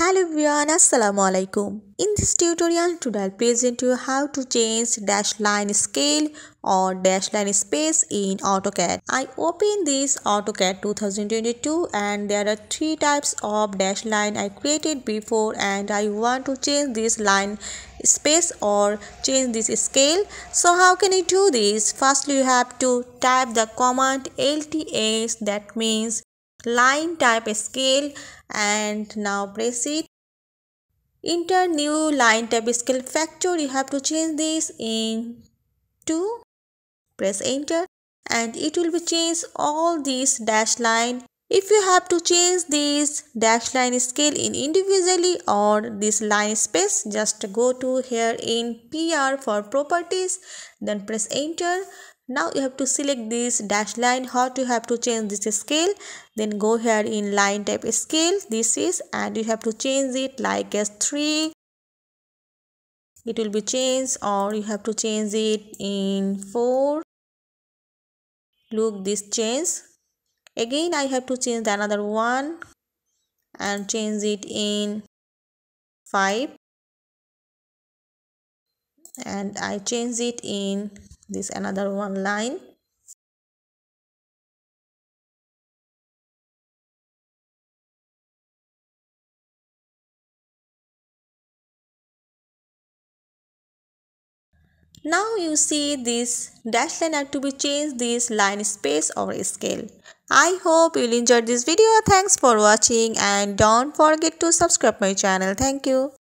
Hello everyone, Assalamualaikum. In this tutorial today I'll present you how to change dash line scale or dash line space in AutoCAD. I open this AutoCAD 2022 and there are three types of dash line I created before, and I want to change this line space or change this scale. So how can I do this? Firstly, you have to type the command lts, that means line type scale, and now press it. Enter new line type scale factor. You have to change this in 2. Press enter and it will be changed all these dash line. If you have to change this dash line scale in individually or this line space, just go to here in PR for properties, then press enter. Now you have to select this dash line, what you have to change this scale, then go here in line type scale, this is, and you have to change it like as 3. It will be changed, or you have to change it in 4. Look, this change. Again I have to change another one and change it in 5. And I change it in this another one line. Now you see this dash line had to be changed this line space or scale. I hope you'll enjoy this video. Thanks for watching and don't forget to subscribe my channel. Thank you.